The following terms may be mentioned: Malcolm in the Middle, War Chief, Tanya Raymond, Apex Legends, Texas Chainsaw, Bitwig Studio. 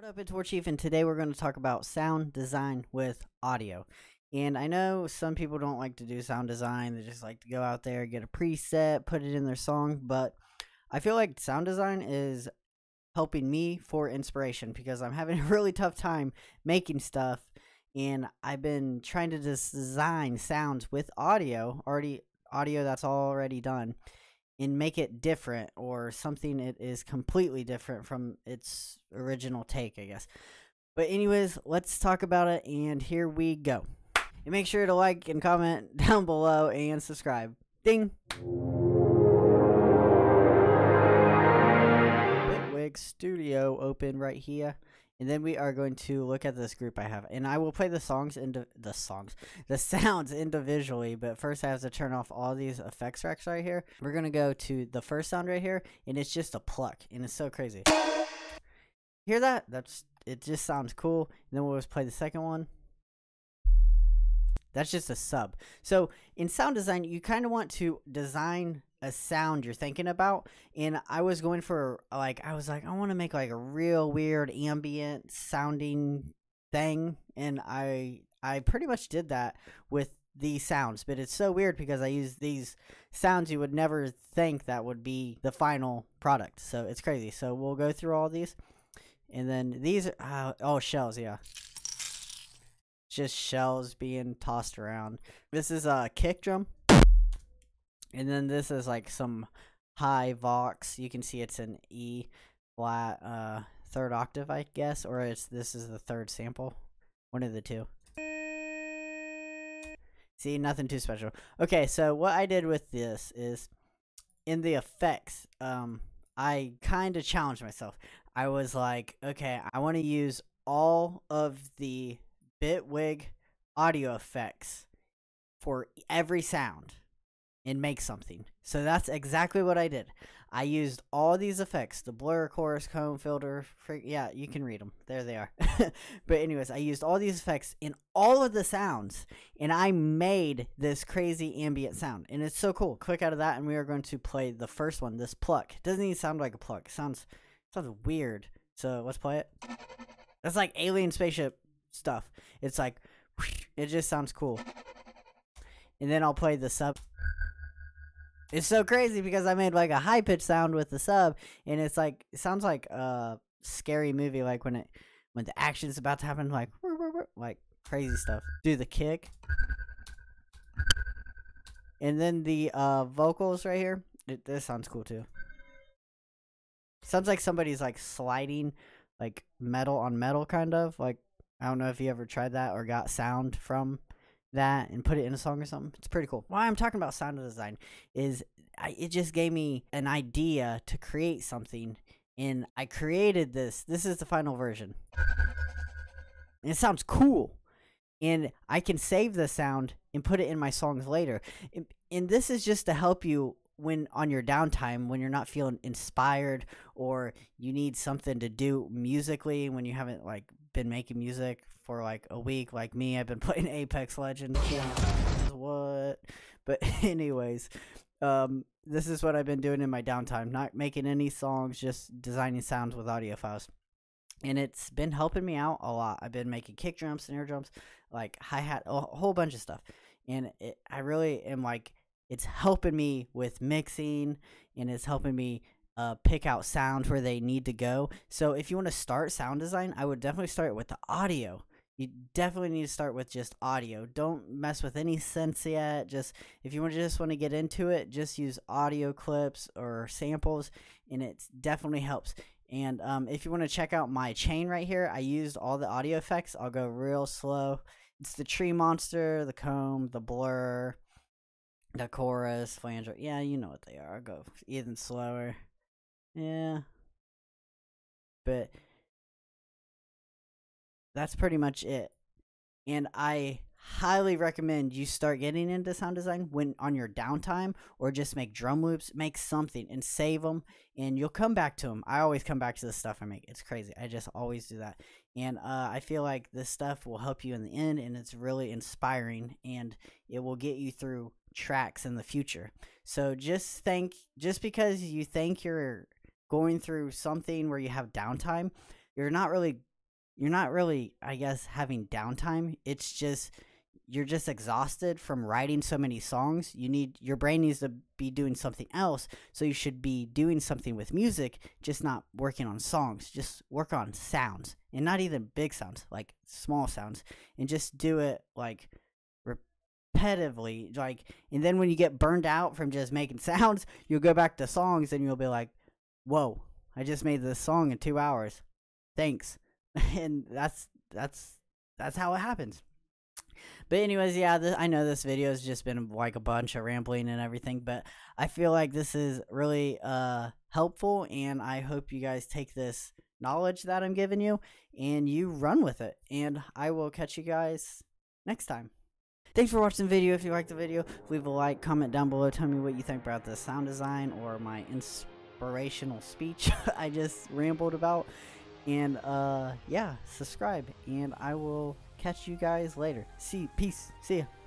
What up, it's War Chief, and today we're going to talk about sound design with audio. And I know some people don't like to do sound design, they just like to go out there, get a preset, put it in their song, but I feel like sound design is helping me for inspiration because I'm having a really tough time making stuff, and I've been trying to just design sounds with audio that's already done and make it different or something it is completely different from its original take, I guess. But anyways, let's talk about it, and here we go. And make sure to like and comment down below and subscribe. Ding! Bitwig Studio open right here. And then we are going to look at this group I have. And I will play the songs into the sounds individually, but first I have to turn off all these effects racks right here. We're gonna go to the first sound right here, and it's just a pluck, and it's so crazy. Hear that? That's it, just sounds cool. And then we'll just play the second one. That's just a sub. So in sound design, you kind of want to design a sound you're thinking about, and I was going for like, I was like, I want to make like a real weird ambient sounding thing, and I pretty much did that with these sounds, but it's so weird because I used these sounds you would never think that would be the final product, so it's crazy. So we'll go through all these, and then these are all shells, yeah, just shells being tossed around. This is a kick drum. And then this is like some high vox. You can see it's an E flat third octave, I guess, or this is the third sample. One of the two. See, nothing too special. Okay, so what I did with this is in the effects, I kind of challenged myself. I was like, okay, I want to use all of the Bitwig audio effects for every sound and make something. So that's exactly what I did. I used all these effects, the blur, chorus, comb, filter, yeah, you can read them, there they are. But anyways, I used all these effects in all of the sounds, and I made this crazy ambient sound, and it's so cool. Click out of that, and we are going to play the first one, this pluck. It doesn't even sound like a pluck, it sounds weird, so let's play it. That's like alien spaceship stuff. It's like, it just sounds cool. And then I'll play the sub. It's so crazy because I made like a high-pitched sound with the sub, and it's like, it sounds like a scary movie, like when the action's about to happen, like crazy stuff. Do the kick, and then the vocals right here. This sounds cool too. Sounds like somebody's like sliding, like metal on metal, kind of like. I don't know if you ever tried that or got sound from that and put it in a song or something. It's pretty cool. Why I'm talking about sound design is it just gave me an idea to create something, and I created this. This is the final version. And it sounds cool, and I can save the sound and put it in my songs later. And this is just to help you when on your downtime, when you're not feeling inspired or you need something to do musically, when you haven't like been making music for like a week, like me, I've been playing Apex Legends. What? But anyways, this is what I've been doing in my downtime, not making any songs, just designing sounds with audio files, and it's been helping me out a lot. I've been making kick drums, snare drums, like hi-hat, a whole bunch of stuff, and I really am like, it's helping me with mixing, and it's helping me pick out sounds where they need to go. So if you want to start sound design, I would definitely start with the audio. You definitely need to start with just audio. Don't mess with any sense yet. Just if you want to get into it, just use audio clips or samples, and it definitely helps. And if you want to check out my chain right here, I used all the audio effects. I'll go real slow. It's the tree monster, the comb, the blur, the chorus, flange. Yeah, you know what they are. I'll go even slower. Yeah, but that's pretty much it, and I highly recommend you start getting into sound design when on your downtime, or just make drum loops, make something and save them, and you'll come back to them. I always come back to the stuff I make. It's crazy, I just always do that, and I feel like this stuff will help you in the end, and it's really inspiring, and it will get you through tracks in the future. So just because you think you're going through something where you have downtime, you're not really you're not really, I guess, having downtime. It's just, you're just exhausted from writing so many songs. You need, your brain needs to be doing something else. So you should be doing something with music, just not working on songs. Just work on sounds, and not even big sounds, like small sounds, and just do it like repetitively. Like, and then when you get burned out from just making sounds, you'll go back to songs and you'll be like, whoa, I just made this song in 2 hours. Thanks. And that's how it happens. But anyways, yeah, I know this video has just been like a bunch of rambling and everything, but I feel like this is really helpful, and I hope you guys take this knowledge that I'm giving you and you run with it, and I will catch you guys next time. Thanks for watching the video. If you liked the video, leave a like, comment down below, tell me what you think about the sound design or my inspirational speech I just rambled about, and yeah, subscribe, and I will catch you guys later. Peace. See ya.